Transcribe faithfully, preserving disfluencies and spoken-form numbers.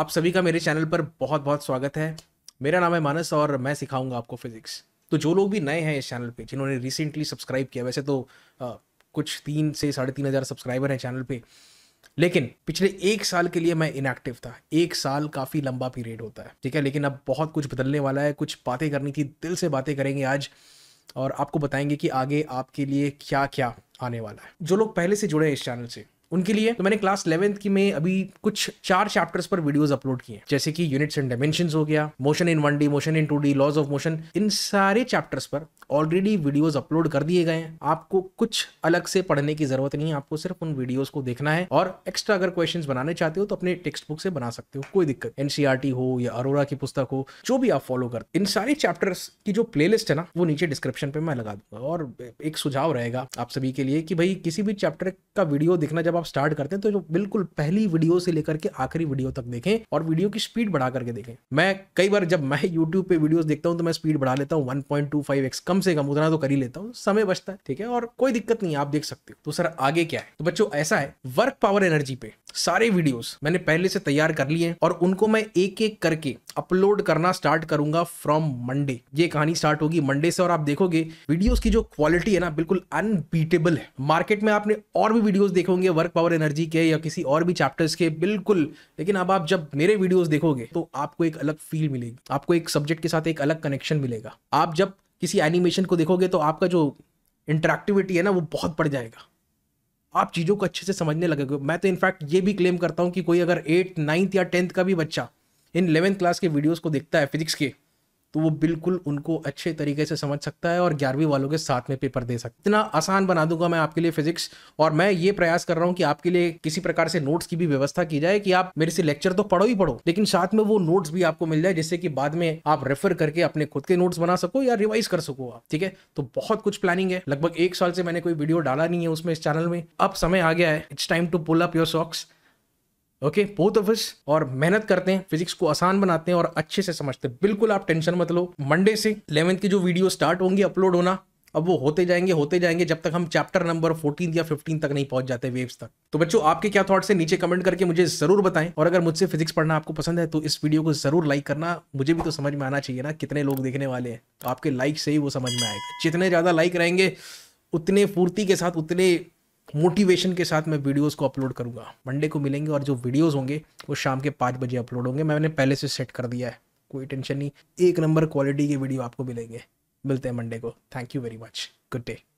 आप सभी का मेरे चैनल पर बहुत बहुत स्वागत है। मेरा नाम है मानस और मैं सिखाऊंगा आपको फिजिक्स। तो जो लोग भी नए हैं इस चैनल पे, जिन्होंने रिसेंटली सब्सक्राइब किया, वैसे तो आ, कुछ तीन से साढ़े तीन हज़ार सब्सक्राइबर हैं चैनल पे, लेकिन पिछले एक साल के लिए मैं इनएक्टिव था। एक साल काफ़ी लंबा पीरियड होता है, ठीक है। लेकिन अब बहुत कुछ बदलने वाला है, कुछ बातें करनी थी, दिल से बातें करेंगे आज और आपको बताएंगे कि आगे आपके लिए क्या क्या आने वाला है। जो लोग पहले से जुड़े हैं इस चैनल से, उनके लिए तो मैंने क्लास इलेवेंथ की में अभी कुछ चार चैप्टर्स पर वीडियोस अपलोड किए हैं, जैसे कि यूनिट्स एंड डायमेंशंस हो गया, motion in one D, motion in two D, laws of motion. इन सारे चैप्टर्स पर ऑलरेडी वीडियोस अपलोड कर दिए गए हैं। आपको कुछ अलग से पढ़ने की जरूरत नहीं है, आपको सिर्फ उन वीडियोस को देखना है। और एक्स्ट्रा अगर क्वेश्चंस बनाने चाहते हो तो अपने टेक्स्ट बुक से बना सकते हो, कोई दिक्कत। एनसीईआरटी हो या अरोरा की पुस्तक हो, जो भी आप फॉलो करते, इन सारे चैप्टर्स की जो प्लेलिस्ट है ना, वो नीचे डिस्क्रिप्शन पे मैं लगा दूंगा। और एक सुझाव रहेगा आप सभी के लिए कि भाई किसी भी चैप्टर का वीडियो देखना जब आप स्टार्ट करते हैं तो जो बिल्कुल पहली वीडियो से लेकर के आखिरी वीडियो तक देखें और वीडियो की स्पीड बढ़ा करके देखें। मैं कई बार जब मैं यूट्यूब पे वीडियोस देखता हूं तो मैं स्पीड बढ़ा लेता हूं, one point two five x कम से कम, उतना तो कर ही लेता हूं, समय बचता है, ठीक है। और कोई दिक्कत नहीं है, आप देख सकते हो। तो सर आगे क्या है? तो बच्चों ऐसा है, वर्क पावर एनर्जी पे सारे वीडियोस मैंने पहले से तैयार कर लिए हैं और उनको मैं एक एक करके अपलोड करना स्टार्ट करूंगा फ्रॉम मंडे। ये कहानी स्टार्ट होगी मंडे से और आप देखोगे वीडियोस की जो क्वालिटी है ना, बिल्कुल अनबीटेबल है। मार्केट में आपने और भी वीडियोस देखे होंगे वर्क पावर एनर्जी के या किसी और भी चैप्टर्स के, बिल्कुल। लेकिन अब आप जब मेरे वीडियोस देखोगे तो आपको एक अलग फील मिलेगी, आपको एक सब्जेक्ट के साथ एक अलग कनेक्शन मिलेगा। आप जब किसी एनिमेशन को देखोगे तो आपका जो इंटरेक्टिविटी है ना, वो बहुत बढ़ जाएगा, आप चीज़ों को अच्छे से समझने लगेगे। मैं तो इनफैक्ट ये भी क्लेम करता हूँ कि कोई अगर एट नाइन्थ या टेंथ का भी बच्चा इन इलेवेंथ क्लास के वीडियोस को देखता है फिजिक्स के, तो वो बिल्कुल उनको अच्छे तरीके से समझ सकता है और ग्यारहवीं वालों के साथ में पेपर दे सकता है। इतना आसान बना दूंगा मैं आपके लिए फिजिक्स। और मैं ये प्रयास कर रहा हूँ कि आपके लिए किसी प्रकार से नोट्स की भी व्यवस्था की जाए कि आप मेरे से लेक्चर तो पढ़ो ही पढ़ो, लेकिन साथ में वो नोट्स भी आपको मिल जाए, जिससे कि बाद में आप रेफर करके अपने खुद के नोट्स बना सको या रिवाइज कर सको आप, ठीक है। तो बहुत कुछ प्लानिंग है, लगभग एक साल से मैंने कोई वीडियो डाला नहीं है उसमें इस चैनल में। अब समय आ गया है, it's time to pull up your socks, okay. Both of us और मेहनत करते हैं, फिजिक्स को आसान बनाते हैं और अच्छे से समझते हैं। बिल्कुल आप टेंशन मत लो, मंडे से इलेवेंथ के जो वीडियो स्टार्ट होंगे अपलोड होना, अब वो होते जाएंगे होते जाएंगे जब तक हम चैप्टर नंबर फोर्टीन या फिफ्टीन तक नहीं पहुंच जाते, वेव्स तक। तो बच्चों आपके क्या थॉट्स हैं नीचे कमेंट करके मुझे जरूर बताएं। और अगर मुझसे फिजिक्स पढ़ना आपको पसंद है तो इस वीडियो को जरूर लाइक करना, मुझे भी तो समझ में आना चाहिए ना कितने लोग देखने वाले हैं। तो आपके लाइक से ही वो समझ में आएगा, जितने ज़्यादा लाइक रहेंगे उतने फुर्ती के साथ, उतने मोटिवेशन के साथ मैं वीडियोस को अपलोड करूंगा। मंडे को मिलेंगे और जो वीडियोस होंगे वो शाम के पाँच बजे अपलोड होंगे, मैंने पहले से सेट कर दिया है, कोई टेंशन नहीं। एक नंबर क्वालिटी के वीडियो आपको मिलेंगे। मिलते हैं मंडे को, thank you very much, good day.